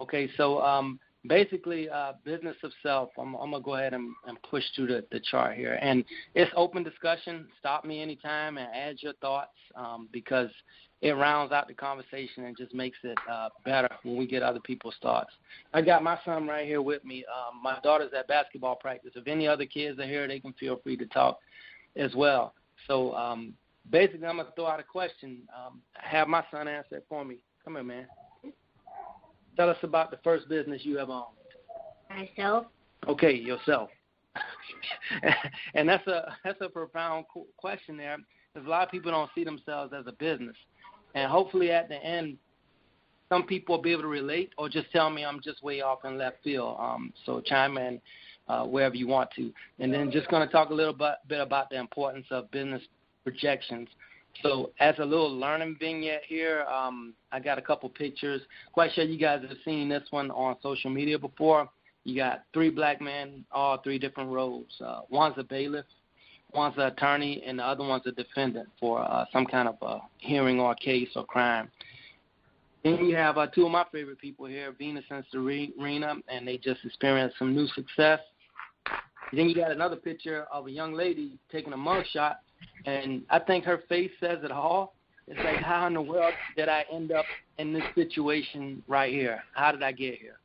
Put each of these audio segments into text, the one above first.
Okay, so basically Business of Self, I'm going to go ahead and push through the chart here. And it's open discussion. Stop me anytime and add your thoughts because it rounds out the conversation and just makes it better when we get other people's thoughts. I got my son right here with me. My daughter's at basketball practice. If any other kids are here, they can feel free to talk as well. So basically I'm going to throw out a question. Have my son answer it for me. Come here, man. Tell us about the first business you have owned. Myself. Okay, yourself. And that's a profound question there, because a lot of people don't see themselves as a business. And hopefully at the end, some people will be able to relate or just tell me I'm just way off in left field. So chime in wherever you want to. And then just going to talk a little bit about the importance of business projections. So as a little learning vignette here, I got a couple pictures. Quite sure you guys have seen this one on social media before. You got three black men, all three different roles. One's a bailiff, one's an attorney, and the other one's a defendant for some kind of a hearing or case or crime. Then you have two of my favorite people here, Venus and Serena, and they just experienced some new success. Then you got another picture of a young lady taking a mugshot. And I think her face says it all. It's like, how in the world did I end up in this situation right here? How did I get here?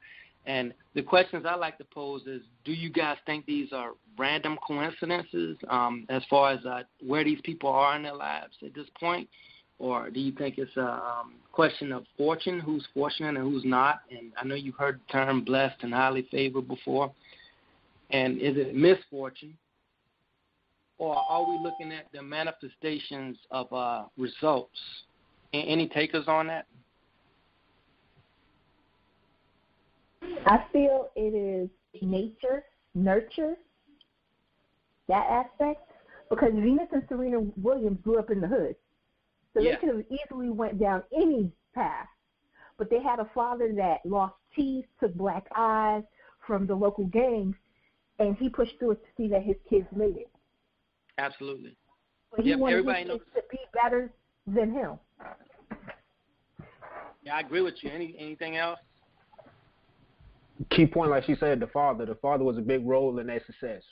And the questions I like to pose is, do you guys think these are random coincidences as far as where these people are in their lives at this point? Or do you think it's a question of fortune, who's fortunate and who's not? And I know you've heard the term blessed and highly favored before. And is it misfortune? Or are we looking at the manifestations of results? Any takers on that? I feel it is nature, nurture, that aspect, because Venus and Serena Williams grew up in the hood. So yeah, they could have easily went down any path, but they had a father that lost teeth, took black eyes from the local gangs, and he pushed through it to see that his kids made it. Absolutely. Well, yep, everybody knows to be better than him. Yeah, I agree with you. Anything else? Key point, like she said, the father. The father was a big role in their success.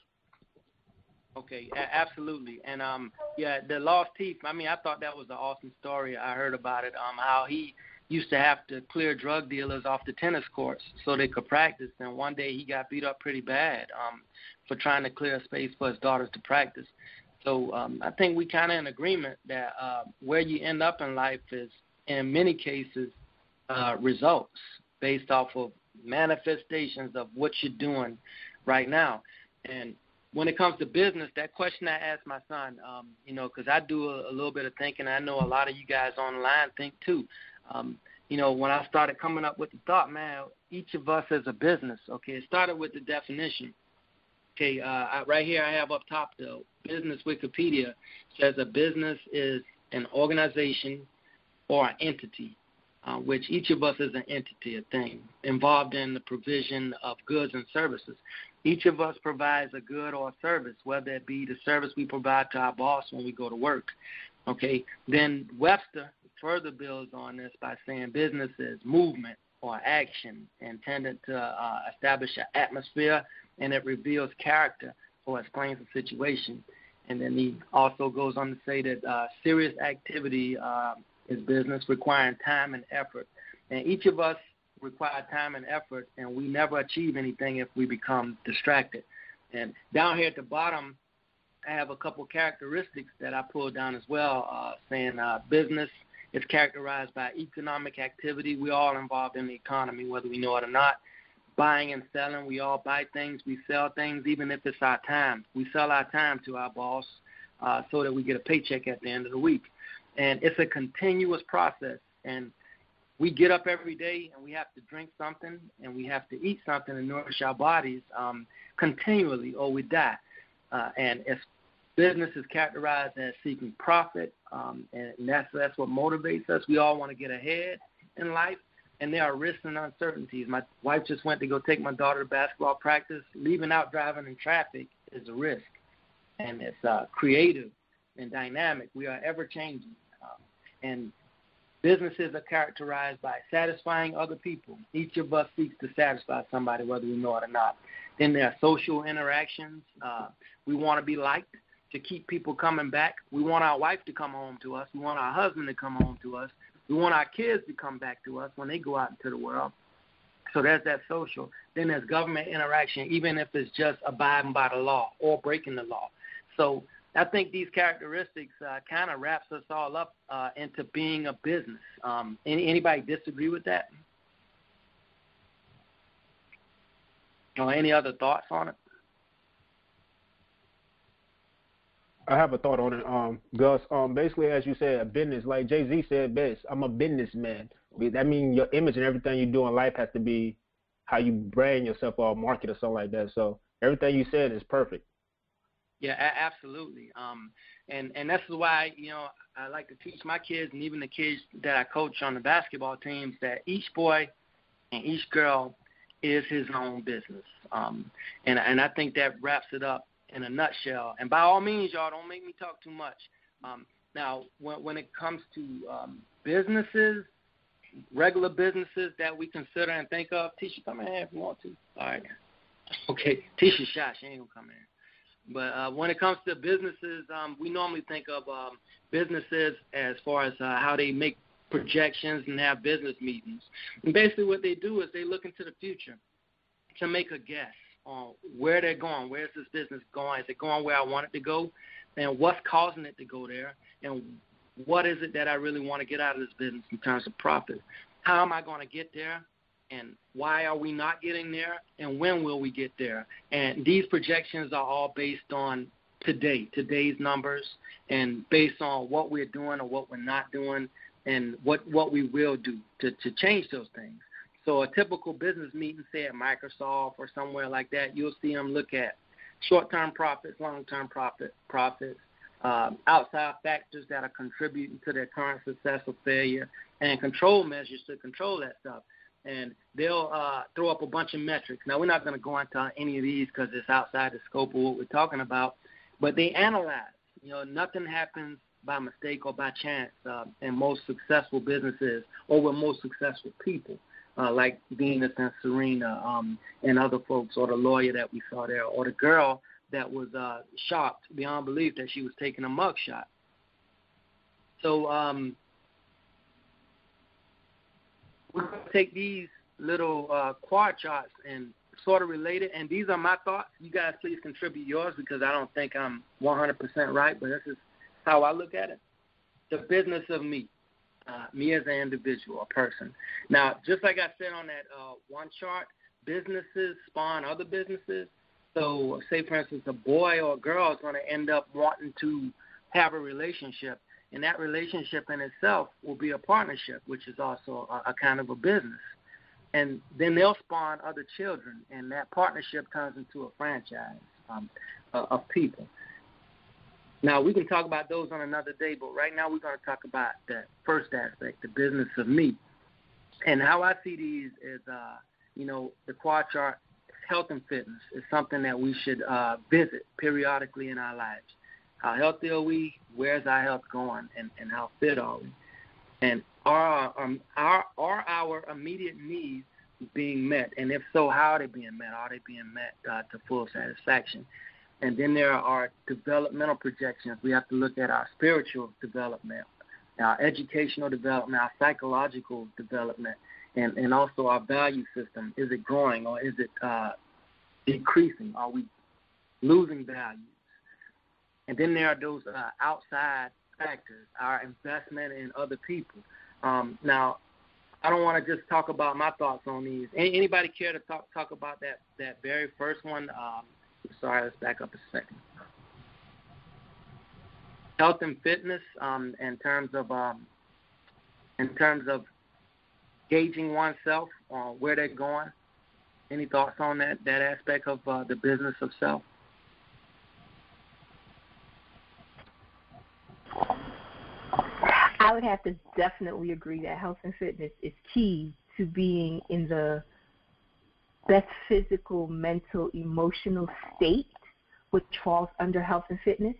Okay, absolutely. And, yeah, the lost teeth, I mean, I thought that was an awesome story. I heard about it, how he used to have to clear drug dealers off the tennis courts so they could practice. And one day he got beat up pretty bad for trying to clear a space for his daughters to practice. So I think we kind of in agreement that where you end up in life is, in many cases, results based off of manifestations of what you're doing right now. And when it comes to business, that question I asked my son, you know, because I do a little bit of thinking. I know a lot of you guys online think too. You know, when I started coming up with the thought, man, each of us is a business, okay? It started with the definition. Okay, right here I have up top the business Wikipedia. Says a business is an organization or an entity, which each of us is an entity, a thing, involved in the provision of goods and services. Each of us provides a good or a service, whether it be the service we provide to our boss when we go to work. Okay, then Webster further builds on this by saying business is movement or action intended to establish an atmosphere, and it reveals character or explains the situation. And then he also goes on to say that serious activity is business requiring time and effort. And each of us require time and effort, and we never achieve anything if we become distracted. And down here at the bottom, I have a couple characteristics that I pulled down as well, saying business is characterized by economic activity. We're all involved in the economy, whether we know it or not. Buying and selling, we all buy things. We sell things, even if it's our time. We sell our time to our boss so that we get a paycheck at the end of the week. And it's a continuous process. And we get up every day and we have to drink something and we have to eat something and nourish our bodies continually, or we die. And it's business is characterized as seeking profit, and that's what motivates us. We all want to get ahead in life, and there are risks and uncertainties. My wife just went to go take my daughter to basketball practice. Leaving out driving in traffic is a risk, and it's creative and dynamic. We are ever-changing, and Businesses are characterized by satisfying other people. Each of us seeks to satisfy somebody, whether we know it or not. Then there are social interactions. We want to be liked to keep people coming back. We want our wife to come home to us. We want our husband to come home to us. We want our kids to come back to us when they go out into the world. So there's that social. Then there's government interaction, even if it's just abiding by the law or breaking the law. So I think these characteristics kind of wraps us all up into being a business. Anybody disagree with that? Or any other thoughts on it? I have a thought on it, Gus. Basically, as you said, a business. Like Jay-Z said best, I'm a businessman. That means your image and everything you do in life has to be how you brand yourself or market or something like that. So everything you said is perfect. Yeah, absolutely. And this is why, you know, I like to teach my kids and even the kids that I coach on the basketball teams that each boy and each girl is his own business. And I think that wraps it up in a nutshell. And by all means, y'all, don't make me talk too much. Now, when it comes to businesses, regular businesses that we consider and think of, Tisha, come in here if you want to. All right. Okay. Tisha's shy. She ain't going to come in. But when it comes to businesses, we normally think of businesses as far as how they make projections and have business meetings. And basically what they do is they look into the future to make a guess on where they're going. Where is this business going? Is it going where I want it to go? And what's causing it to go there? And what is it that I really want to get out of this business in terms of profit? How am I going to get there? And why are we not getting there? And when will we get there? And these projections are all based on today, today's numbers, and based on what we're doing or what we're not doing and what we will do to change those things. So a typical business meeting, say at Microsoft or somewhere like that, you'll see them look at short-term profits, long-term profits, outside factors that are contributing to their current success or failure, and control measures to control that stuff. And they'll throw up a bunch of metrics. Now, we're not going to go into any of these because it's outside the scope of what we're talking about, but they analyze. You know, nothing happens by mistake or by chance in most successful businesses or with most successful people. Like Venus and Serena and other folks, or the lawyer that we saw there, or the girl that was shocked beyond belief that she was taking a mugshot. So we're going to take these little quad charts and sort of relate it, and these are my thoughts. You guys please contribute yours because I don't think I'm 100% right, but this is how I look at it. The business of me as an individual, a person. Now, just like I said on that one chart, businesses spawn other businesses. So say, for instance, a boy or a girl is going to end up wanting to have a relationship, and that relationship in itself will be a partnership, which is also a kind of a business. And then they'll spawn other children, and that partnership turns into a franchise of people. Now, we can talk about those on another day, but right now we're going to talk about that first aspect, the business of me. And how I see these is, you know, the quad chart, health and fitness is something that we should visit periodically in our lives. How healthy are we? Where's our health going? And how fit are we? And are our immediate needs being met? And if so, how are they being met? Are they being met to full satisfaction? And then there are developmental projections. We have to look at our spiritual development, our educational development, our psychological development, and also our value system. Is it growing or is it decreasing? Are we losing values? And then there are those outside factors, our investment in other people. Now, I don't want to just talk about my thoughts on these. Anybody care to talk about that very first one? Sorry, let's back up a second. Health and fitness, in terms of gauging oneself on where they're going. Any thoughts on that aspect of the business of self? I would have to definitely agree that health and fitness is key to being in the best physical, mental, emotional state, which falls under health and fitness,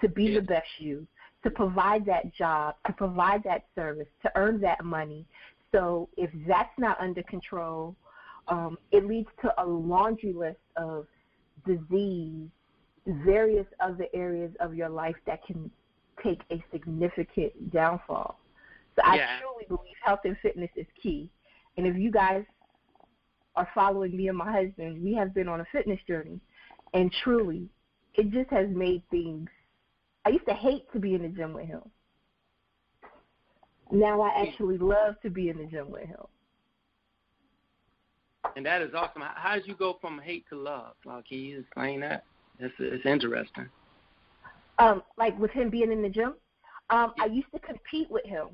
to be the best you, to provide that job, to provide that service, to earn that money. So if that's not under control, it leads to a laundry list of disease, various other areas of your life that can take a significant downfall. So I truly believe health and fitness is key. And if you guys are following me and my husband, we have been on a fitness journey. And truly, it just has made things. I used to hate to be in the gym with him. Now I actually love to be in the gym with him. And that is awesome. How did you go from hate to love? Like, can you explain that? It's interesting. Like with him being in the gym, I used to compete with him,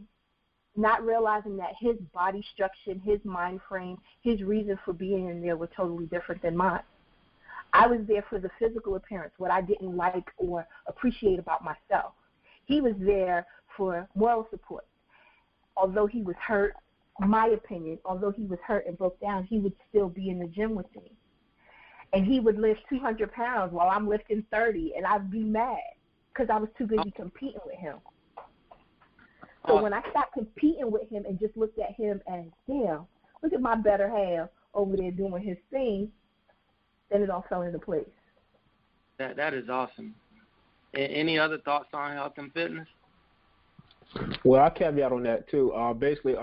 not realizing that his body structure, his mind frame, his reason for being in there were totally different than mine. I was there for the physical appearance, what I didn't like or appreciate about myself. He was there for moral support. Although he was hurt, my opinion, although he was hurt and broke down, he would still be in the gym with me. And he would lift 200 pounds while I'm lifting 30, and I'd be mad because I was too busy competing with him. So when I stopped competing with him and just looked at him as, damn, look at my better half over there doing his thing, then it all fell into place. That is awesome. Any other thoughts on health and fitness? Well, I caveat on that too. Basically,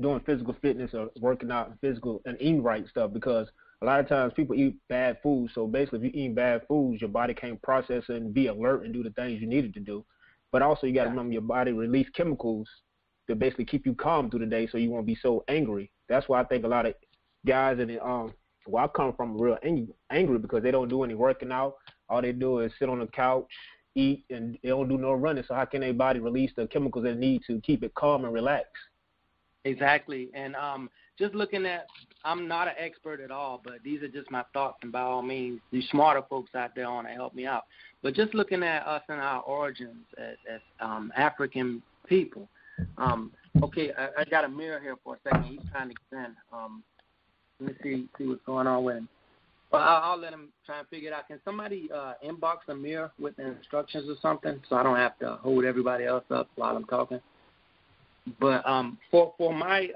doing physical fitness or working out and physical and eating right stuff, because a lot of times people eat bad food. So basically, if you eat bad foods, your body can't process and be alert and do the things you needed to do. But also, you got to remember your body release chemicals to basically keep you calm through the day, so you won't be so angry. That's why I think a lot of guys in the well, I come from real angry because they don't do any working out. All they do is sit on the couch, eat, and they don't do no running. So how can their body release the chemicals they need to keep it calm and relaxed? Exactly. And just looking at, I'm not an expert at all, but these are just my thoughts, and by all means, these smarter folks out there want to help me out. But just looking at us and our origins as African people. Okay, I got a mirror here for a second. He's trying to get in. Let me see what's going on with him. Well, I'll let him try and figure it out. Can somebody inbox Amir with the instructions or something so I don't have to hold everybody else up while I'm talking? But for my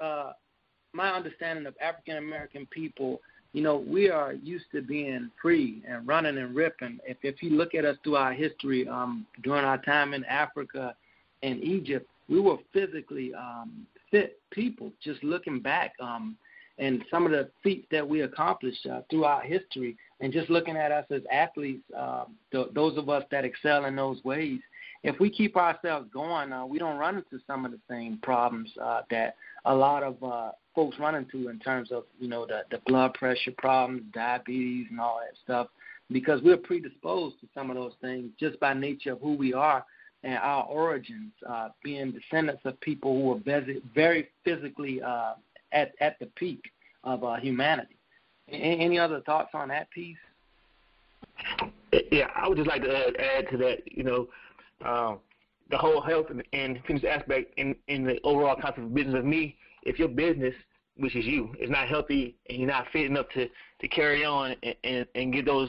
understanding of African-American people, you know, we are used to being free and running and ripping. If you look at us through our history, during our time in Africa and Egypt, we were physically fit people, just looking back. And some of the feats that we accomplished throughout history, and just looking at us as athletes, those of us that excel in those ways, if we keep ourselves going, we don't run into some of the same problems that a lot of folks run into in terms of, you know, the blood pressure problems, diabetes, and all that stuff, because we're predisposed to some of those things just by nature of who we are and our origins, being descendants of people who were very physically at the peak of humanity. Any other thoughts on that piece? Yeah, I would just like to add to that, you know, the whole health and fitness aspect in the overall concept of business of me, if your business, which is you, is not healthy and you're not fit enough to carry on and give those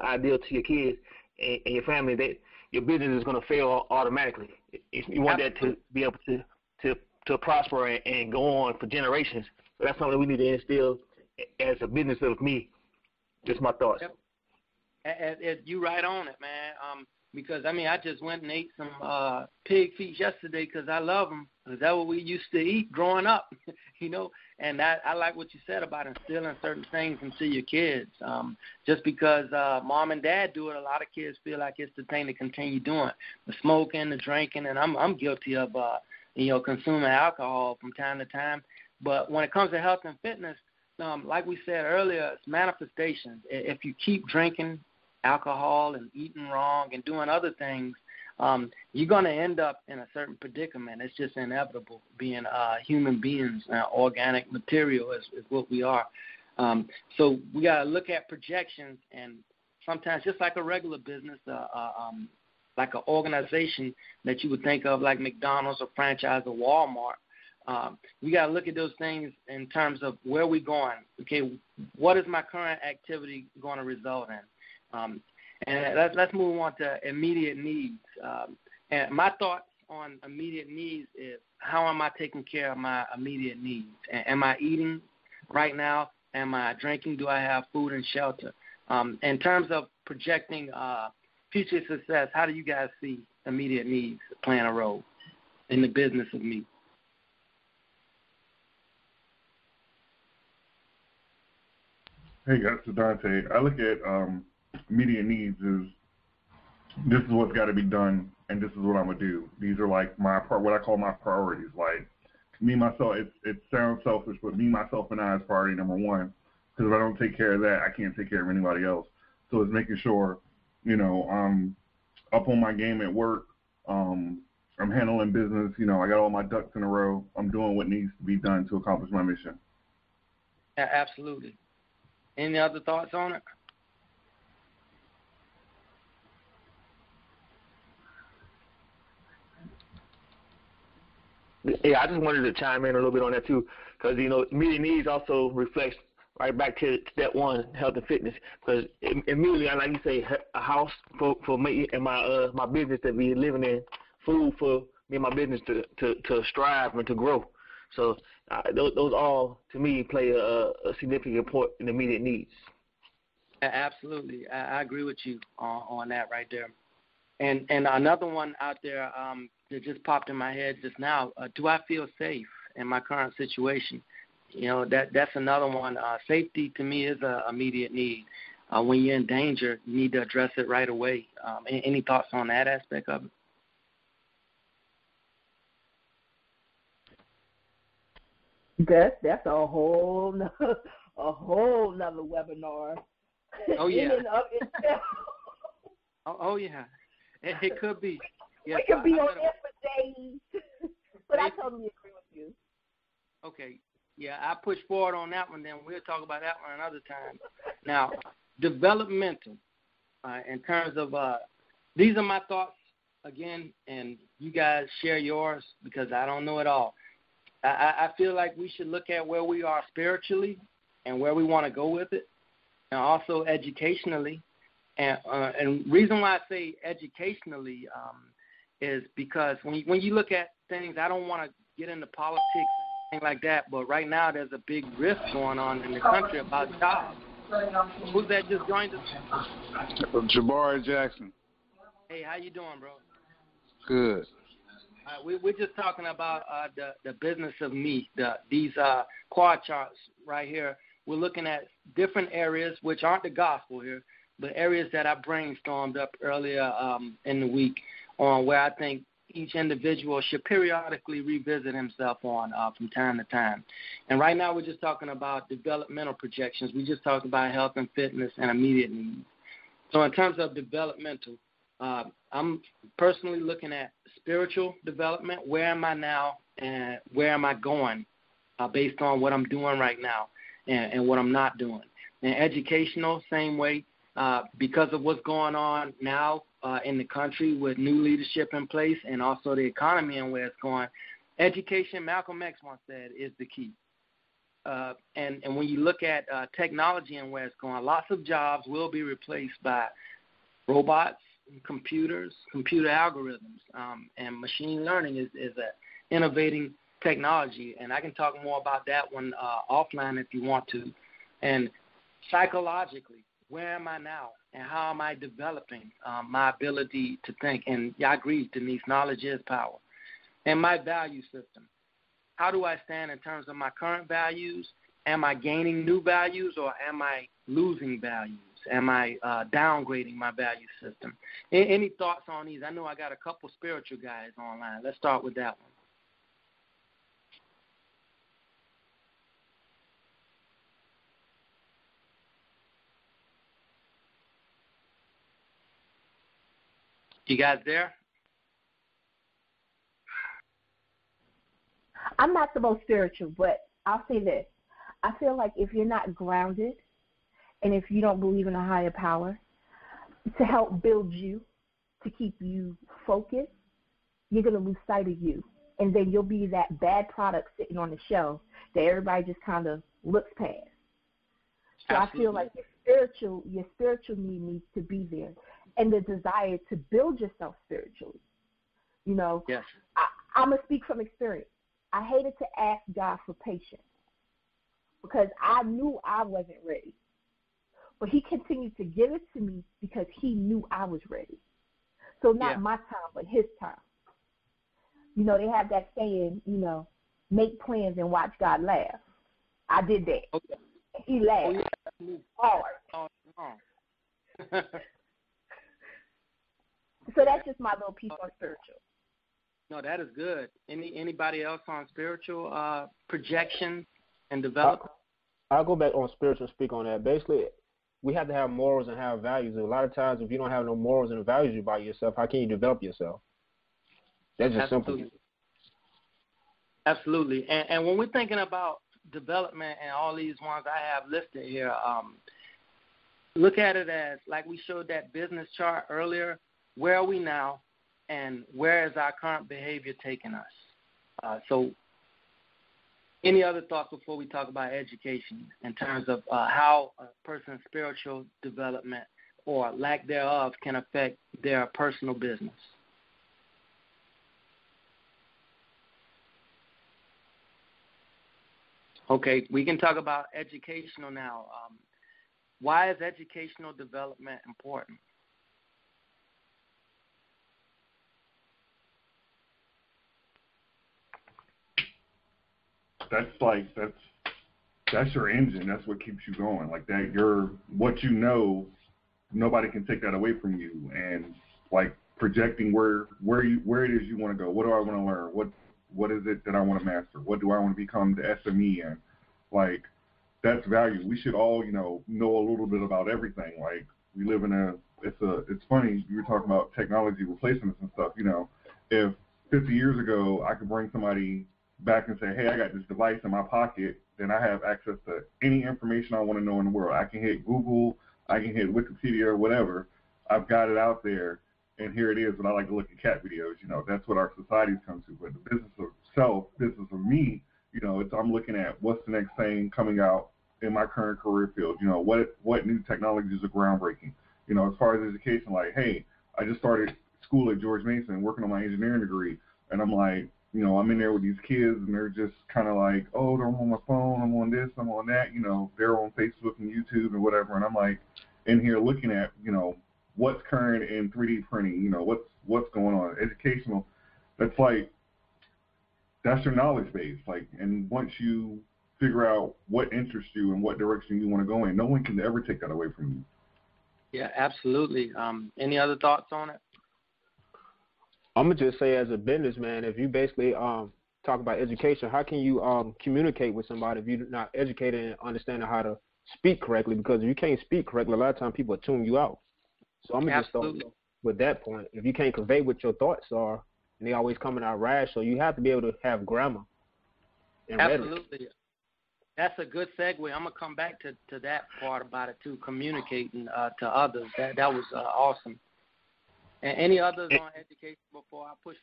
ideas to your kids and your family, that your business is going to fail automatically. If you want that to be able to prosper and go on for generations. So that's something we need to instill as a business of me. Just my thoughts. Yep. You right on it, man. Because, I mean, I just went and ate some pig feet yesterday because I love them. That's what we used to eat growing up, you know. And I like what you said about instilling certain things into your kids. Just because mom and dad do it, a lot of kids feel like it's the thing to continue doing. The smoking, the drinking, and I'm guilty of you know, consuming alcohol from time to time. But when it comes to health and fitness, like we said earlier, it's manifestations. If you keep drinking alcohol and eating wrong and doing other things, you're going to end up in a certain predicament. It's just inevitable, being human beings, organic material is what we are. So we got to look at projections, and sometimes just like a regular business, like an organization that you would think of like McDonald's or franchise or Walmart, we got to look at those things in terms of where we're going. Okay, what is my current activity going to result in? And let's move on to immediate needs. And my thoughts on immediate needs is, how am I taking care of my immediate needs? Am I eating right now? Am I drinking? Do I have food and shelter? In terms of projecting future success, how do you guys see immediate needs playing a role in the business of me? Hey, guys, so Dante, I look at immediate needs as this is what's got to be done, and this is what I'm going to do. These are like my what I call my priorities. Like me, myself, it sounds selfish, but me, myself, and I is priority number one, because if I don't take care of that, I can't take care of anybody else. So it's making sure, you know, I'm up on my game at work. I'm handling business. You know, I got all my ducks in a row. I'm doing what needs to be done to accomplish my mission. Yeah, absolutely. Any other thoughts on it? Yeah, I just wanted to chime in a little bit on that too, because, you know, immediate needs also reflects right back to step one, health and fitness. Because immediately, like you say, a house for me and my my business to be living in, food for me and my business to strive and to grow. So those all, to me, play a significant part in immediate needs. Absolutely. I agree with you on that right there. And another one out there that just popped in my head just now, do I feel safe in my current situation? You know, that's another one. Safety, to me, is an immediate need. When you're in danger, you need to address it right away. Any thoughts on that aspect of it? That's a whole nother webinar. Oh yeah. In and of itself. Oh yeah. It could be. Yes, we could be on there for days. But I totally agree with you. Okay. Yeah, I push forward on that one. Then we'll talk about that one another time. Now, developmental. In terms of these are my thoughts again, and you guys share yours because I don't know it all. I feel like we should look at where we are spiritually and where we want to go with it, and also educationally. And reason why I say educationally is because when you look at things, I don't want to get into politics and things like that, but right now there's a big rift going on in the country about jobs. Who's that just joined us? Jabari Jackson. Hey, how you doing, bro? Good. We're just talking about the business of me. These quad charts right here, we're looking at different areas, which aren't the gospel here, but areas that I brainstormed up earlier in the week on where I think each individual should periodically revisit himself on from time to time. And right now we're just talking about developmental projections. We just talked about health and fitness and immediate needs. So in terms of developmental, I'm personally looking at spiritual development. Where am I now and where am I going based on what I'm doing right now and what I'm not doing? And educational, same way, because of what's going on now in the country with new leadership in place and also the economy and where it's going. Education, Malcolm X once said, is the key. And when you look at technology and where it's going, lots of jobs will be replaced by robots, computers, computer algorithms, and machine learning is an innovating technology, and I can talk more about that one offline if you want to. And psychologically, where am I now, and how am I developing my ability to think? And I agree, Denise, knowledge is power. And my value system, how do I stand in terms of my current values? Am I gaining new values, or am I losing values? Am I downgrading my value system? Any thoughts on these? I know I got a couple spiritual guys online. Let's start with that one. You guys there? I'm not the most spiritual, but I'll say this. I feel like if you're not grounded, and if you don't believe in a higher power to help build you, to keep you focused, you're going to lose sight of you. And then you'll be that bad product sitting on the shelf that everybody just kind of looks past. So absolutely. I feel like your spiritual need needs to be there, and the desire to build yourself spiritually. You know, yes. I'm going to speak from experience. I hated to ask God for patience because I knew I wasn't ready. But he continued to give it to me because he knew I was ready. So not my time, but his time. You know, they have that saying, you know, make plans and watch God laugh. I did that. Okay. He laughed hard. Oh. So that's just my little piece on spiritual. No, that is good. Anybody else on spiritual projection and development? I'll go back on spiritual and speak on that. Basically, we have to have morals and have values. And a lot of times, if you don't have no morals and values you by yourself, how can you develop yourself? That's just simple. Absolutely. And when we're thinking about development and all these ones I have listed here, look at it as, like we showed that business chart earlier, where are we now and where is our current behavior taking us? So any other thoughts before we talk about education in terms of how a person's spiritual development or lack thereof can affect their personal business? Okay, we can talk about educational now. Why is educational development important? That's your engine. That's what keeps you going. Like that, what you know, nobody can take that away from you. And like projecting where it is you want to go. What do I want to learn? What is it that I want to master? What do I want to become the SME in? Like, that's value. We should all, you know a little bit about everything. Like, we live in it's funny, you were talking about technology replacing us and stuff. You know, if 50 years ago I could bring somebody back and say, hey, I got this device in my pocket, then I have access to any information I want to know in the world. I can hit Google, I can hit Wikipedia or whatever. I've got it out there. And here it is, but I like to look at cat videos. You know, that's what our society's come to. But the business of self, business of me, you know, I'm looking at what's the next thing coming out in my current career field. You know, what new technologies are groundbreaking. You know, as far as education, like, hey, I just started school at George Mason working on my engineering degree, and I'm like, you know, I'm in there with these kids, and they're just kind of like, oh, I'm on my phone, I'm on this, I'm on that. You know, they're on Facebook and YouTube and whatever, and I'm like in here looking at, you know, what's current in 3D printing, you know, what's going on. Educational, that's your knowledge base. Like, and once you figure out what interests you and what direction you want to go in, no one can ever take that away from you. Yeah, absolutely. Any other thoughts on it? I'm going to just say, as a businessman, if you basically talk about education, how can you communicate with somebody if you're not educated and understanding how to speak correctly? Because if you can't speak correctly, a lot of times people tune you out. So I'm going to just start with that point. If you can't convey what your thoughts are, and they always come in our rational, you have to be able to have grammar and absolutely. Rhetoric. That's a good segue. I'm going to come back to that part about it, too, communicating to others. That was awesome. And any others on education before I push?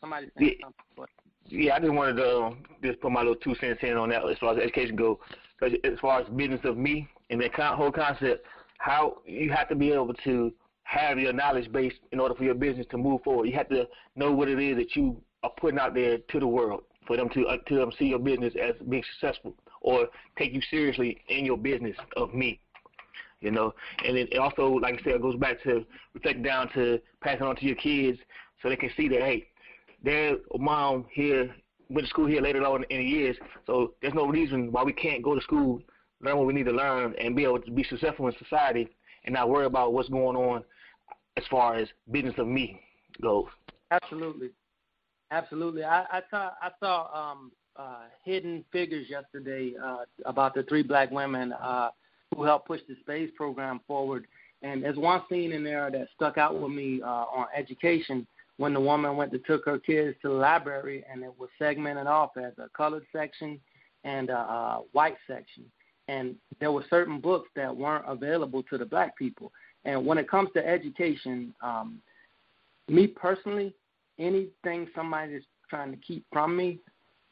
Somebody said something. But. Yeah, I just wanted to just put my little 2 cents in on that as far as education goes. As far as business of me and that whole concept, how you have to be able to have your knowledge base in order for your business to move forward. You have to know what it is that you are putting out there to the world for them to see your business as being successful or take you seriously in your business of me, you know. And it also, like I said, it goes back to reflect down to passing on to your kids so they can see that, hey, their mom here went to school here later on in the years, so there's no reason why we can't go to school, learn what we need to learn, and be able to be successful in society and not worry about what's going on as far as business of me goes. Absolutely. Absolutely. I saw Hidden Figures yesterday about the 3 black women who helped push the space program forward. And there's one scene in there that stuck out with me on education when the woman took her kids to the library, and it was segmented off as a colored section and a white section. And there were certain books that weren't available to the black people. And when it comes to education, me personally, anything somebody's trying to keep from me,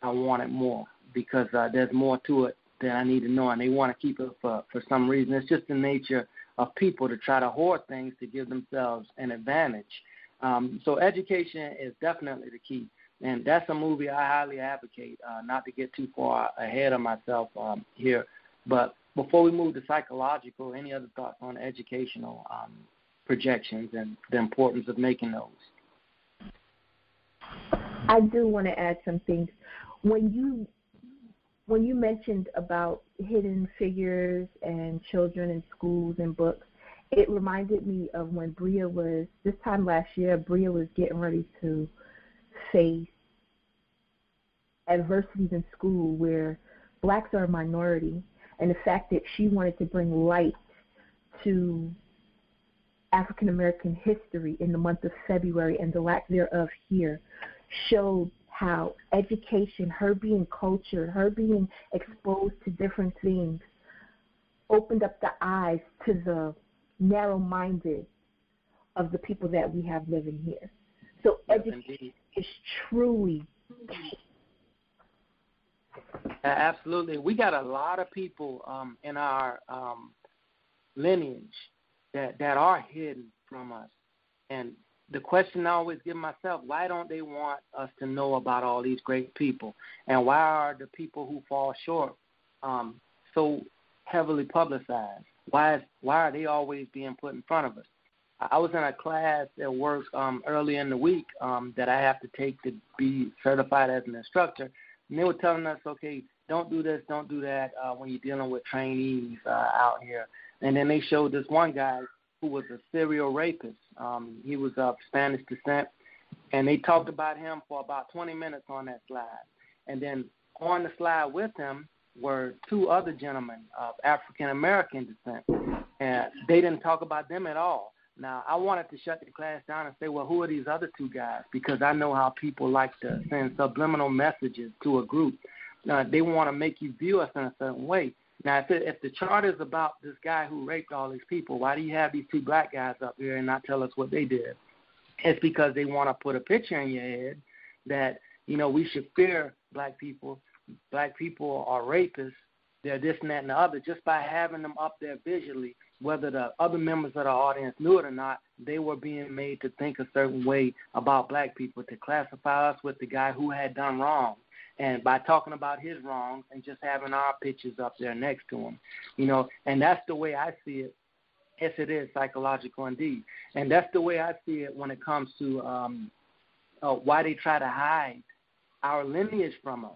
I want it more because there's more to it that I need to know, and they want to keep it for some reason. It's just the nature of people to try to hoard things to give themselves an advantage. So education is definitely the key. And that's a movie I highly advocate, not to get too far ahead of myself here. But before we move to psychological, any other thoughts on educational projections and the importance of making those? I do want to add some things. When you mentioned about Hidden Figures and children in schools and books, it reminded me of when Bria was, this time last year, Bria was getting ready to face adversities in school where blacks are a minority, and the fact that she wanted to bring light to African American history in the month of February and the lack thereof here showed how education, her being cultured, her being exposed to different things, opened up the eyes to the narrow-minded of the people that we have living here. So education is truly key. Absolutely. We got a lot of people in our lineage that are hidden from us. And the question I always give myself, why don't they want us to know about all these great people? And why are the people who fall short so heavily publicized? Why are they always being put in front of us? I was in a class at work early in the week that I have to take to be certified as an instructor, and they were telling us, okay, don't do this, don't do that when you're dealing with trainees out here. And then they showed this one guy who was a serial rapist. He was of Spanish descent, and they talked about him for about 20 minutes on that slide. And then on the slide with him were two other gentlemen of African-American descent, and they didn't talk about them at all. Now, I wanted to shut the class down and say, well, who are these other two guys? Because I know how people like to send subliminal messages to a group. They want to make you view us in a certain way. Now, if the chart is about this guy who raped all these people, why do you have these two black guys up here and not tell us what they did? It's because they want to put a picture in your head that, we should fear black people. Black people are rapists. They're this and that and the other. Just by having them up there visually, whether the other members of the audience knew it or not, they were being made to think a certain way about black people, to classify us with the guy who had done wrong. And by talking about his wrongs and just having our pictures up there next to him, and that's the way I see it. Yes, it is psychological indeed. And that's the way I see it when it comes to why they try to hide our lineage from us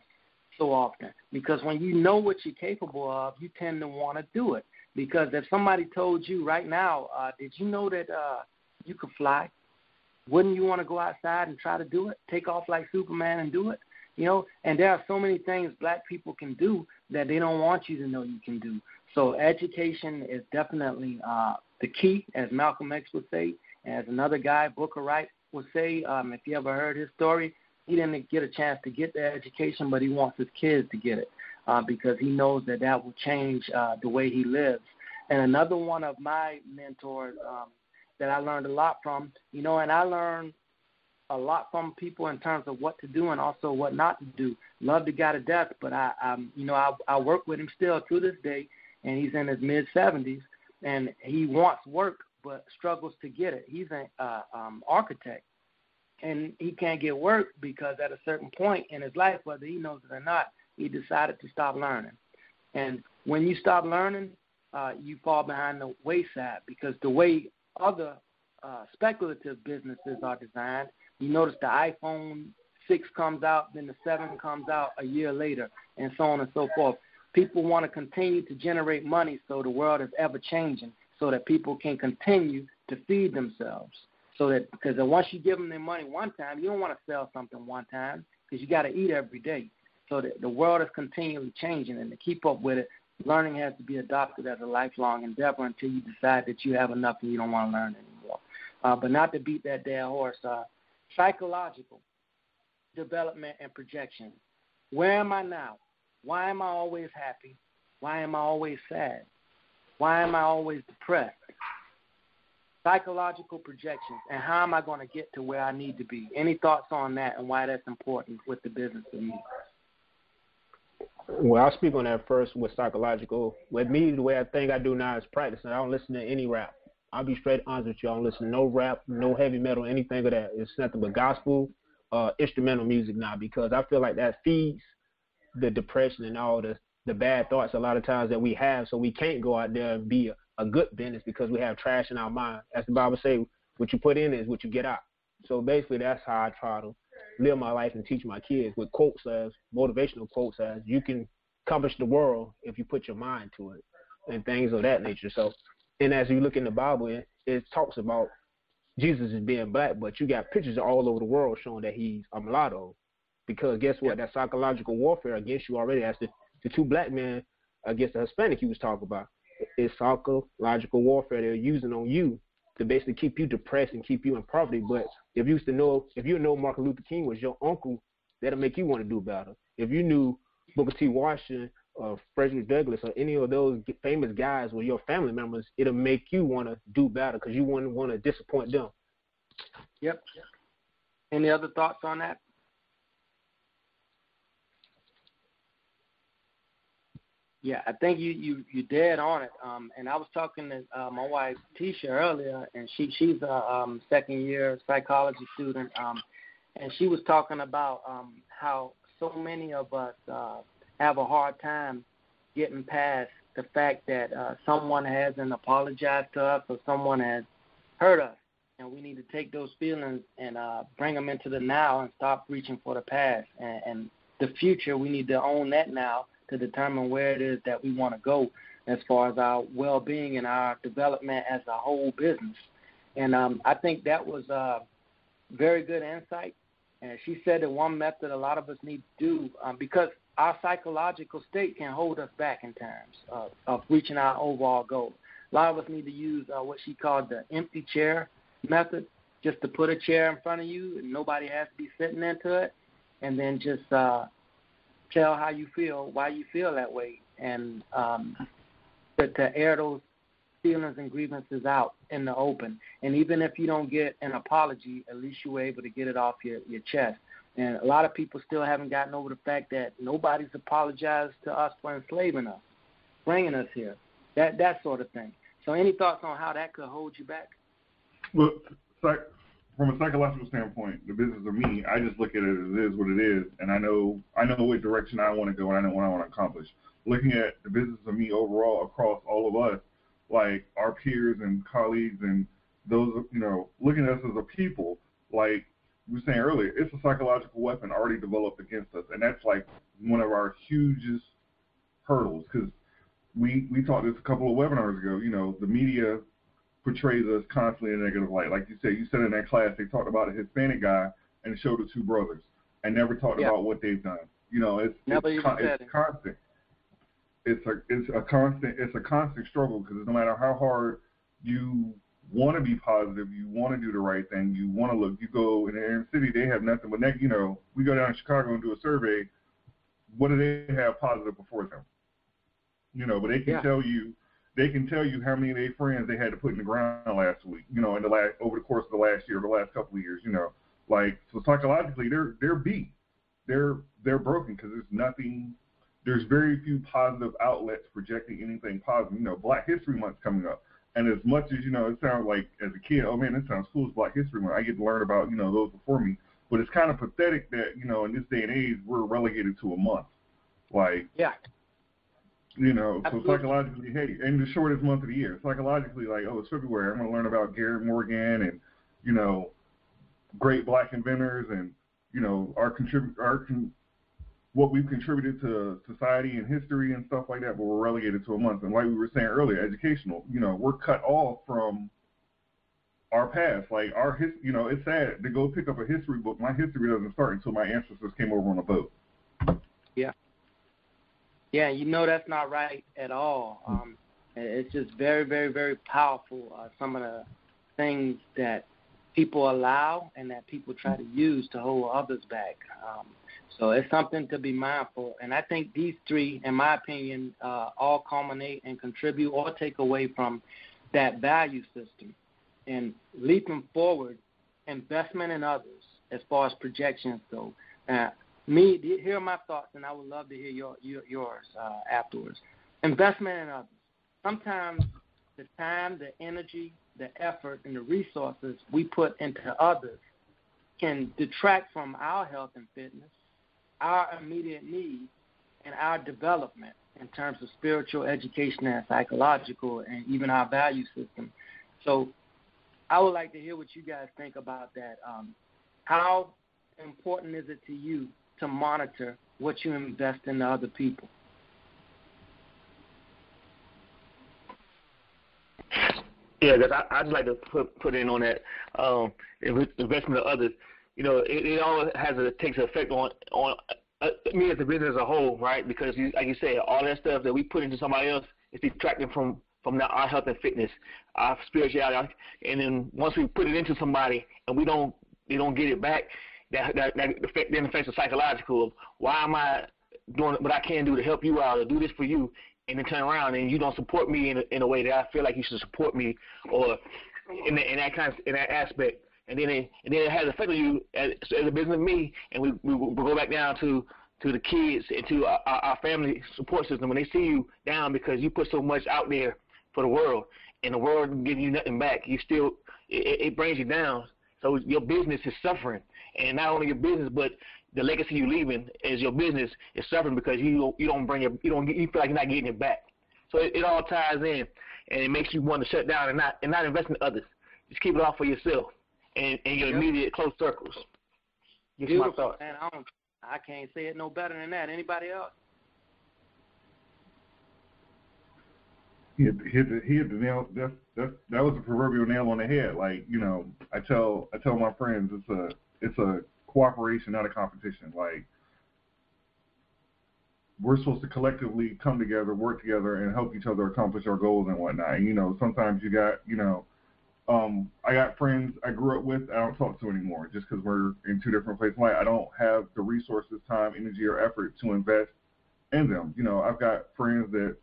so often. Because when you know what you're capable of, you tend to want to do it. Because if somebody told you right now, did you know that you could fly? Wouldn't you want to go outside and try to do it? Take off like Superman and do it? And there are so many things black people can do that they don't want you to know you can do. So education is definitely the key, as Malcolm X would say, as another guy, Booker Wright, would say. If you ever heard his story, he didn't get a chance to get that education, but he wants his kids to get it because he knows that will change the way he lives. And another one of my mentors that I learned a lot from, and I learned a lot from people in terms of what to do and also what not to do. Love the guy to death, but I work with him still to this day, and he's in his mid-70s, and he wants work but struggles to get it. He's an architect, and he can't get work because at a certain point in his life, whether he knows it or not, he decided to stop learning. And when you stop learning, you fall behind the wayside because the way other speculative businesses are designed, you notice the iPhone 6 comes out, then the 7 comes out a year later, and so on and so forth. People want to continue to generate money, so the world is ever-changing, so that people can continue to feed themselves. Because once you give them their money one time, you don't want to sell something one time because you got to eat every day. So the world is continually changing, and to keep up with it, learning has to be adopted as a lifelong endeavor until you decide that you have enough and you don't want to learn anymore. But not to beat that dead horse, psychological development and projection. Where am I now? Why am I always happy? Why am I always sad? Why am I always depressed? Psychological projections, and how am I going to get to where I need to be? Any thoughts on that and why that's important with the business of me? Well, I'll speak on that first with psychological. With me, the way I think I do now is practice, and I don't listen to any rap. I'll be straight honest with you. I don't listen to no rap, no heavy metal, anything of that. It's nothing but gospel, instrumental music now, because I feel like that feeds the depression and all the bad thoughts a lot of times that we have. So we can't go out there and be a good business because we have trash in our mind. As the Bible says, what you put in is what you get out. So basically that's how I try to live my life and teach my kids with quotes as, motivational quotes as, you can accomplish the world if you put your mind to it and things of that nature. So, and as you look in the Bible, it talks about Jesus is being black, but you got pictures all over the world showing that he's a mulatto, because guess what? That psychological warfare against you already. That's the two black men against the Hispanic you was talking about. It's psychological warfare they're using on you to basically keep you depressed and keep you in poverty. But if you used to know, if you know Martin Luther King was your uncle, that'll make you want to do better. If you knew Booker T. Washington or Frederick Douglass or any of those famous guys were your family members, it'll make you want to do better because you wouldn't want to disappoint them. Yep. Any other thoughts on that? Yeah, I think you dead on it. And I was talking to my wife Tisha earlier, and she's a second-year psychology student, and she was talking about how so many of us have a hard time getting past the fact that someone hasn't apologized to us or someone has hurt us, and we need to take those feelings and bring them into the now and stop reaching for the past and the future. We need to own that now to determine where it is that we want to go as far as our well-being and our development as a whole business. And I think that was very good insight. And she said that one method a lot of us need to do, because our psychological state can hold us back in terms of reaching our overall goal. A lot of us need to use what she called the empty chair method, just to put a chair in front of you and nobody has to be sitting into it, and then just tell how you feel, why you feel that way, and to air those feelings and grievances out in the open. And even if you don't get an apology, at least you were able to get it off your chest. And a lot of people still haven't gotten over the fact that nobody's apologized to us for enslaving us, bringing us here, that sort of thing. So any thoughts on how that could hold you back? Well, from a psychological standpoint, the business of me, I just look at it as it is what it is, and I know what direction I want to go, and I know what I want to accomplish. Looking at the business of me overall across all of us, like our peers and colleagues and those, looking at us as a people, like we were saying earlier, it's a psychological weapon already developed against us, and that's like one of our hugest hurdles, because we taught this a couple of webinars ago, the media portrays us constantly in a negative light. Like you said in that class, they talked about a Hispanic guy and showed the two brothers and never talked about what they've done. It's constant. It's a constant struggle, because no matter how hard you want to be positive, you want to do the right thing, you want to look. You go in the inner city, they have nothing but negative. We go down to Chicago and do a survey. What do they have positive before them? But they can tell you. They can tell you how many of their friends they had to put in the ground last week, over the course of the last year, the last couple of years, so psychologically they're beat, they're broken, because there's very few positive outlets projecting anything positive. Black History Month's coming up, and as much as it sounds like as a kid, oh man, it sounds cool, it's Black History Month, I get to learn about those before me, but it's kind of pathetic that in this day and age we're relegated to a month, Absolutely. So psychologically, hey, and the shortest month of the year, psychologically, like, oh, it's February, I'm going to learn about Garrett Morgan and, great black inventors and, what we've contributed to society and history and stuff like that, but we're relegated to a month. And like we were saying earlier, educational, we're cut off from our past. Like, it's sad to go pick up a history book. My history doesn't start until my ancestors came over on a boat. Yeah. Yeah, that's not right at all. It's just very, very, very powerful, some of the things that people allow and that people try to use to hold others back. So it's something to be mindful. And I think these three, in my opinion, all culminate and contribute or take away from that value system. And leaping forward, investment in others as far as projections go. Here are my thoughts, and I would love to hear yours afterwards. Investment in others. Sometimes the time, the energy, the effort, and the resources we put into others can detract from our health and fitness, our immediate needs, and our development in terms of spiritual, education, and psychological, and even our value system. So I would like to hear what you guys think about that. How important is it to you to monitor what you invest in other people? Yeah, because I'd like to put in on that investment of others. You know, it always takes an effect on me as a business as a whole, right? Because, like you said, all that stuff that we put into somebody else is detracting from our health and fitness, our spirituality. And then once we put it into somebody and they don't get it back, that affects the psychological of why am I doing what I can do to help you out or do this for you, and then turn around and you don't support me in a way that I feel like you should support me, or in that aspect. And then it has an effect on you as a business, me, and we go back down to the kids and to our family support system when they see you down because you put so much out there for the world, and the world giving you nothing back. You still it brings you down. So your business is suffering, and not only your business, but the legacy you're leaving as your business is suffering because you feel like you're not getting it back. So it all ties in, and it makes you want to shut down and not invest in others. Just keep it all for yourself and your immediate close circles. Just my thoughts. Man, I can't say it no better than that. Anybody else? He hit the nail. That was a proverbial nail on the head. Like, you know, I tell my friends it's a cooperation, not a competition. Like, we're supposed to collectively come together, work together, and help each other accomplish our goals and whatnot. And, you know, sometimes you got, you know, I got friends I grew up with I don't talk to anymore just because we're in two different places. Like, I don't have the resources, time, energy, or effort to invest in them. You know, I've got friends that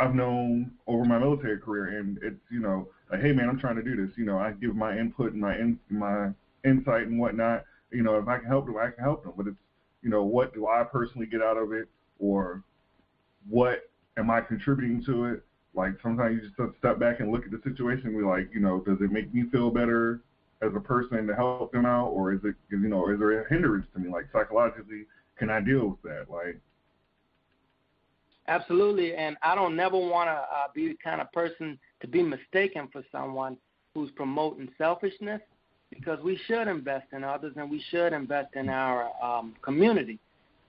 I've known over my military career, and it's, you know, like, hey man, I'm trying to do this. You know, I give my input and my insight and whatnot. You know, if I can help them, I can help them. But it's, you know, what do I personally get out of it, or what am I contributing to it? Like, sometimes you just have to step back and look at the situation and be like, you know, does it make me feel better as a person to help them out, or is it, you know, is there a hindrance to me? Like, psychologically, can I deal with that? Like. Absolutely, and I don't never want to be the kind of person to be mistaken for someone who's promoting selfishness, because we should invest in others and we should invest in our community.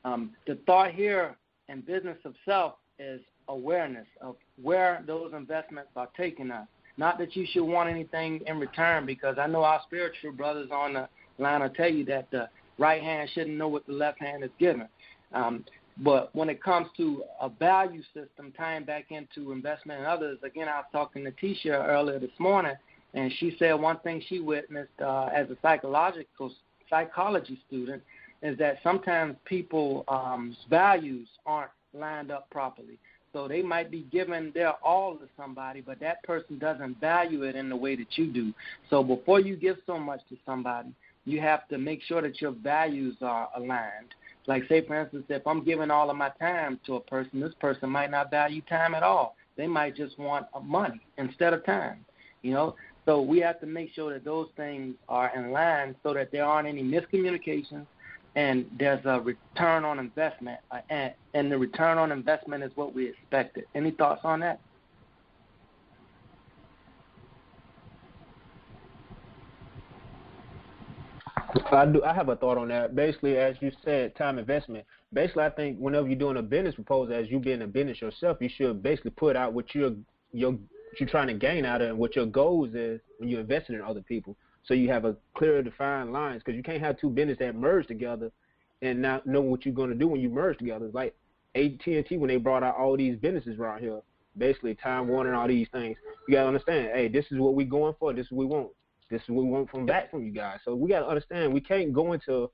The thought here in Business of Self is awareness of where those investments are taking us. Not that you should want anything in return, because I know our spiritual brothers on the line will tell you that the right hand shouldn't know what the left hand is giving. But when it comes to a value system, tying back into investment in others, again, I was talking to Tisha earlier this morning, and she said one thing she witnessed as a psychology student is that sometimes people's values aren't lined up properly. So they might be giving their all to somebody, but that person doesn't value it in the way that you do. So before you give so much to somebody, you have to make sure that your values are aligned. Like, say, for instance, if I'm giving all of my time to a person, this person might not value time at all. They might just want money instead of time, you know. So we have to make sure that those things are in line so that there aren't any miscommunications and there's a return on investment. And the return on investment is what we expected. Any thoughts on that? I have a thought on that. Basically, as you said, time investment. Basically, I think whenever you're doing a business proposal, as you being a business yourself, you should basically put out what you're trying to gain out of it and what your goals is when you're investing in other people. So you have a clear, defined lines, because you can't have two businesses that merge together and not know what you're going to do when you merge together. It's like AT&T when they brought out all these businesses around here, basically Time Warner and all these things. You got to understand, hey, this is what we're going for. This is what we want. This is what we want from you guys. So we got to understand, we can't go into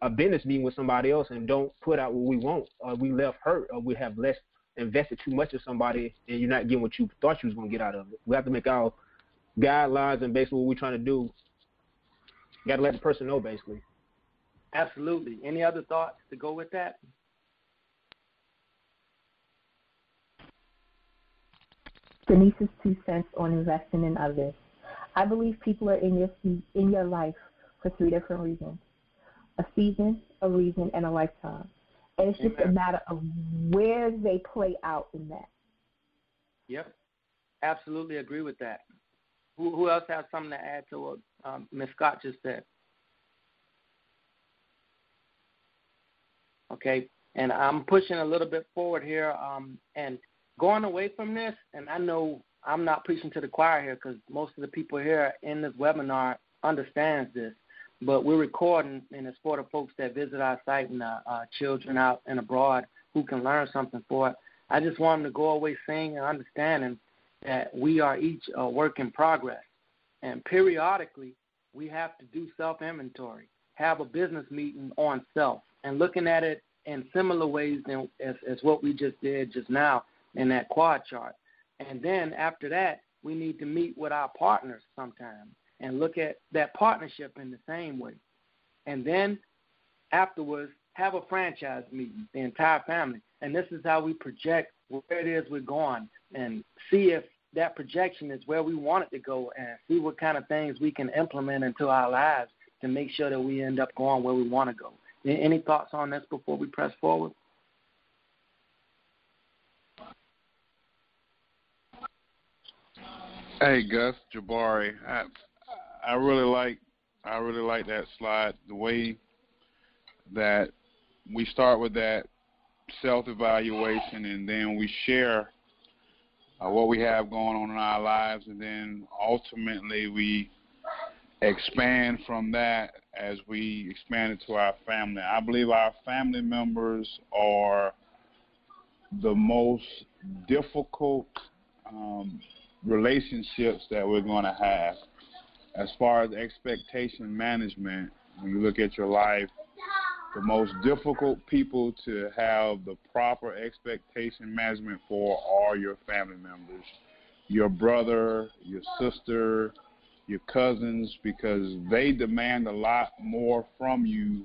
a business meeting with somebody else and don't put out what we want, or we left hurt, or we have less invested too much of somebody and you're not getting what you thought you was going to get out of it. We have to make our guidelines and basically what we're trying to do. Got to let the person know, basically. Absolutely. Any other thoughts to go with that? Denise's 2 cents on investing in others. I believe people are in your life for 3 different reasons: a season, a reason, and a lifetime. And it's just a matter of where they play out in that. Yep, absolutely agree with that. Who else has something to add to what Ms. Scott just said? Okay, and I'm pushing a little bit forward here and going away from this, and I know I'm not preaching to the choir here because most of the people here in this webinar understands this, but we're recording, and it's for the folks that visit our site and children out and abroad who can learn something for it. I just want them to go away seeing and understanding that we are each a work in progress, and periodically we have to do self-inventory, have a business meeting on self, and looking at it in similar ways than as what we just did just now in that quad chart. And then after that, we need to meet with our partners sometime and look at that partnership in the same way. And then afterwards, have a franchise meeting, the entire family. And this is how we project where it is we're going and see if that projection is where we want it to go and see what kind of things we can implement into our lives to make sure that we end up going where we want to go. Any thoughts on this before we press forward? Hey, Gus, Jabari, I really like that slide. The way that we start with that self-evaluation, and then we share what we have going on in our lives, and then ultimately we expand from that as we expand it to our family. I believe our family members are the most difficult relationships that we're going to have. As far as expectation management, when you look at your life, the most difficult people to have the proper expectation management for are your family members, your brother, your sister, your cousins, because they demand a lot more from you,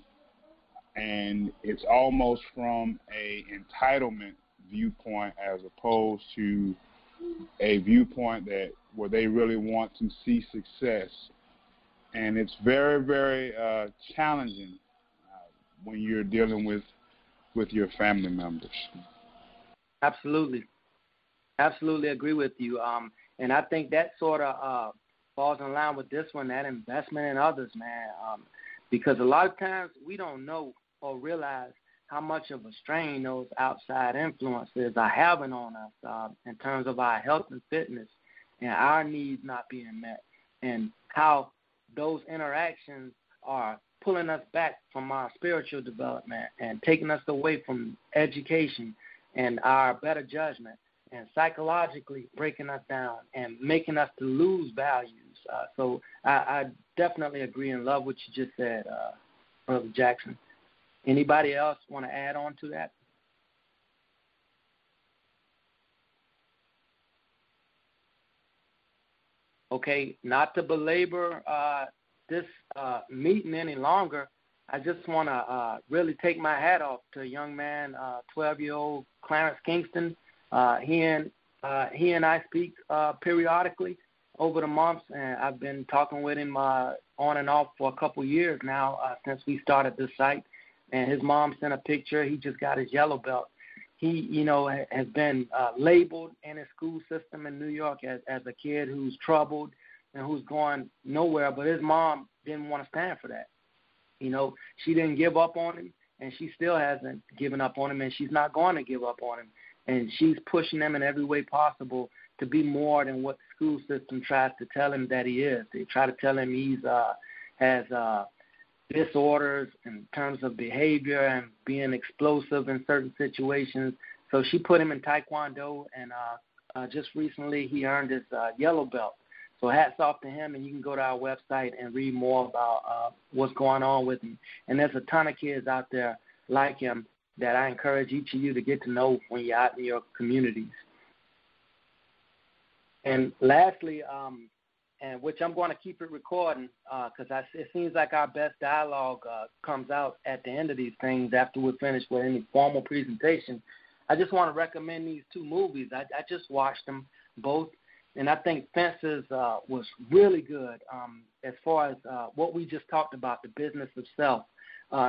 and it's almost from a entitlement viewpoint as opposed to a viewpoint that where they really want to see success. And it's very, very challenging when you're dealing with your family members. Absolutely. Absolutely agree with you. And I think that sort of falls in line with this one, that investment in others, man, because a lot of times we don't know or realize how much of a strain those outside influences are having on us in terms of our health and fitness and our needs not being met, and how those interactions are pulling us back from our spiritual development and taking us away from education and our better judgment, and psychologically breaking us down and making us to lose values. So I definitely agree and love what you just said, Brother Jackson. Anybody else want to add on to that? Okay, not to belabor this meeting any longer, I just want to really take my hat off to a young man, 12-year-old Clarence Kingston. He and I speak periodically over the months, and I've been talking with him on and off for a couple years now since we started this site. And his mom sent a picture. He just got his yellow belt. He, you know, has been labeled in his school system in New York as a kid who's troubled and who's going nowhere. But his mom didn't want to stand for that. You know, she didn't give up on him, and she still hasn't given up on him, and she's not going to give up on him. And she's pushing him in every way possible to be more than what the school system tries to tell him that he is. They try to tell him he's has disorders in terms of behavior and being explosive in certain situations. So she put him in Taekwondo, and just recently he earned his yellow belt. So hats off to him, and you can go to our website and read more about what's going on with him. And there's a ton of kids out there like him that I encourage each of you to get to know when you're out in your communities. And lastly, and which I'm going to keep it recording because it seems like our best dialogue comes out at the end of these things after we're finished with any formal presentation. I I just want to recommend these two movies. I just watched them both, and I think Fences was really good as far as what we just talked about, the business of self.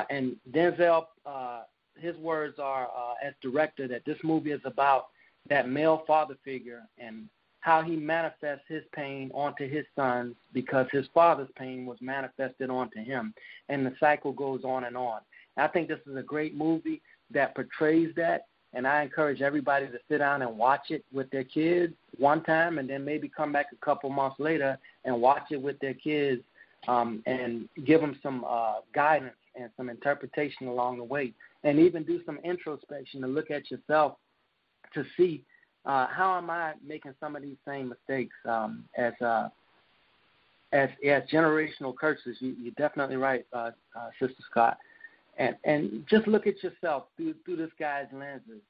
And Denzel, his words are, as director, that this movie is about that male father figure and how he manifests his pain onto his sons because his father's pain was manifested onto him. And the cycle goes on and on. And I think this is a great movie that portrays that, and I encourage everybody to sit down and watch it with their kids one time and then maybe come back a couple months later and watch it with their kids and give them some guidance and some interpretation along the way, and even do some introspection to look at yourself to see how am I making some of these same mistakes as generational curses. You're definitely right, Sister Scott. And just look at yourself through this guy's lenses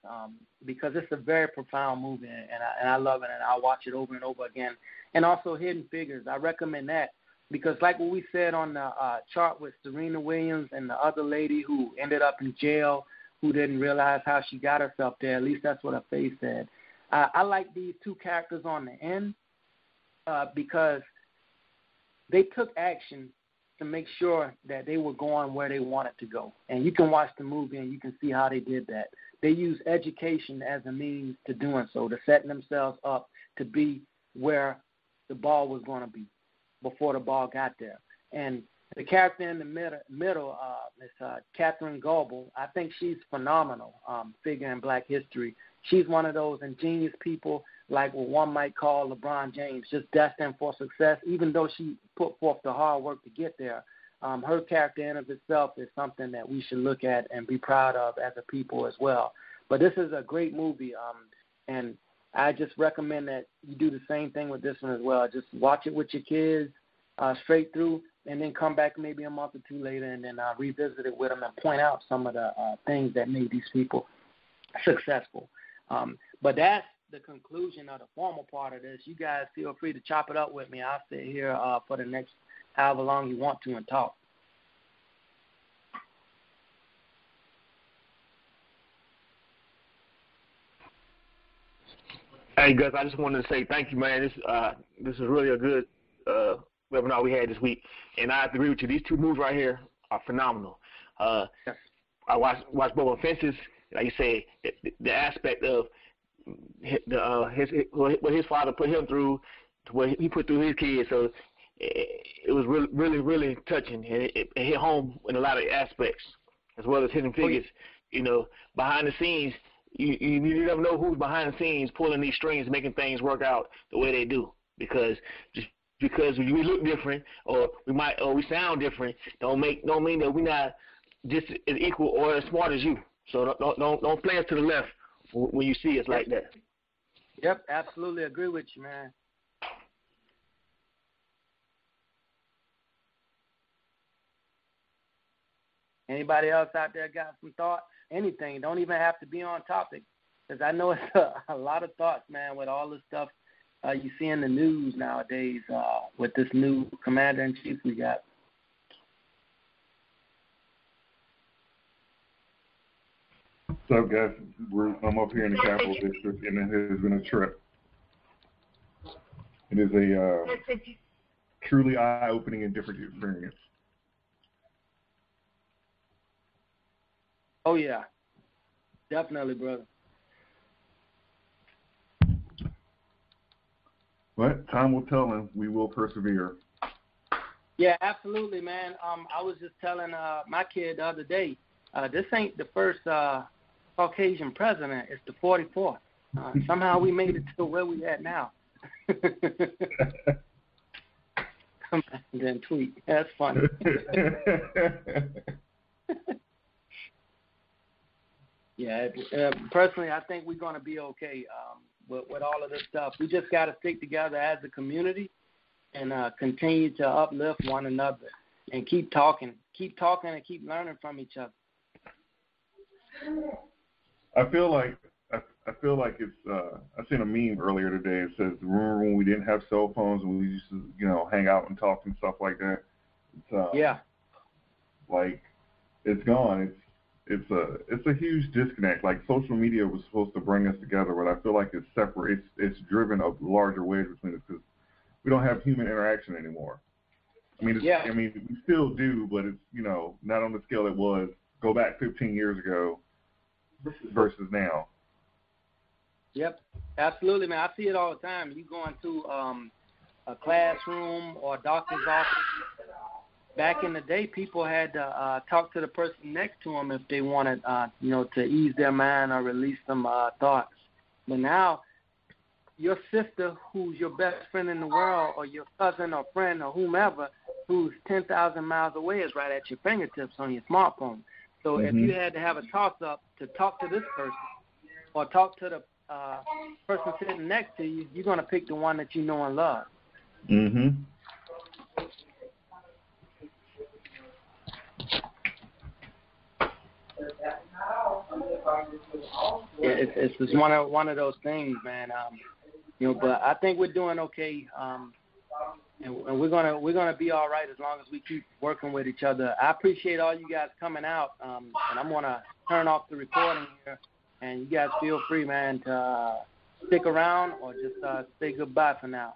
because it's a very profound movie, and I love it, and I'll watch it over and over again. And also Hidden Figures, I recommend that because like what we said on the chart with Serena Williams and the other lady who ended up in jail who didn't realize how she got herself there, at least that's what her face said. I like these two characters on the end because they took action to make sure that they were going where they wanted to go. And you can watch the movie and you can see how they did that. They used education as a means to doing so, to setting themselves up to be where the ball was going to be before the ball got there. And the character in the middle is Catherine Goble. I think she's phenomenal figure in black history. She's one of those ingenious people like what one might call LeBron James, just destined for success, even though she put forth the hard work to get there. Her character in of itself is something that we should look at and be proud of as a people as well. But this is a great movie, and I just recommend that you do the same thing with this one as well. Just watch it with your kids straight through and then come back maybe a month or two later and then revisit it with them and point out some of the things that made these people successful. But that's the conclusion of the formal part of this. You guys feel free to chop it up with me. I'll sit here for the next however long you want to and talk. Hey, Gus, I just wanted to say thank you, man. This is really a good webinar we had this week, and I agree with you. These two moves right here are phenomenal. I watched both Fences. Like you say, the aspect of what his father put him through, what he put through his kids. So it was really, really, really touching, and it hit home in a lot of aspects, as well as Hidden Figures. You know, behind the scenes, you never know who's behind the scenes pulling these strings, making things work out the way they do, because just because we look different or we sound different, don't mean that we're not just as equal or as smart as you. So don't play us to the left when you see us like that. Yep, absolutely agree with you, man. Anybody else out there got some thoughts? Anything. Don't even have to be on topic, because I know it's a lot of thoughts, man, with all the stuff you see in the news nowadays with this new commander-in-chief we got. What's up, guys? I'm up here in the Capital District, and it has been a trip. It is a truly eye-opening and different experience. Oh, yeah. Definitely, brother. But time will tell, and we will persevere. Yeah, absolutely, man. I was just telling my kid the other day, this ain't the first Caucasian president, it's the 44th. Somehow we made it to where we at now. Come back and then tweet. That's funny. Yeah, personally, I think we're going to be okay with all of this stuff. We just got to stick together as a community and continue to uplift one another and keep talking and keep learning from each other. I feel like it's. I seen a meme earlier today. It says, "Remember when we didn't have cell phones and we used to, hang out and talk and stuff like that?" It's, yeah. Like, it's gone. It's it's a huge disconnect. Like, social media was supposed to bring us together, but I feel like it's separate. It's driven a larger wedge between us because we don't have human interaction anymore. I mean, yeah. I mean, we still do, but it's, you know, not on the scale it was. Go back 15 years ago versus now. Yep, absolutely, man. I see it all the time. You go into a classroom or a doctor's office. Back in the day, people had to talk to the person next to them if they wanted, you know, to ease their mind or release some thoughts. But now, your sister, who's your best friend in the world, or your cousin or friend or whomever, who's 10,000 miles away, is right at your fingertips on your smartphone. So if you had to have a toss-up to talk to this person or talk to the person sitting next to you, you're going to pick the one that you know and love. Mm-hmm. It's just one of those things, man. You know, but I think we're doing okay, and we're gonna be all right as long as we keep working with each other. I appreciate all you guys coming out, and I'm gonna turn off the recording here, and you guys feel free, man, to stick around or just say goodbye for now.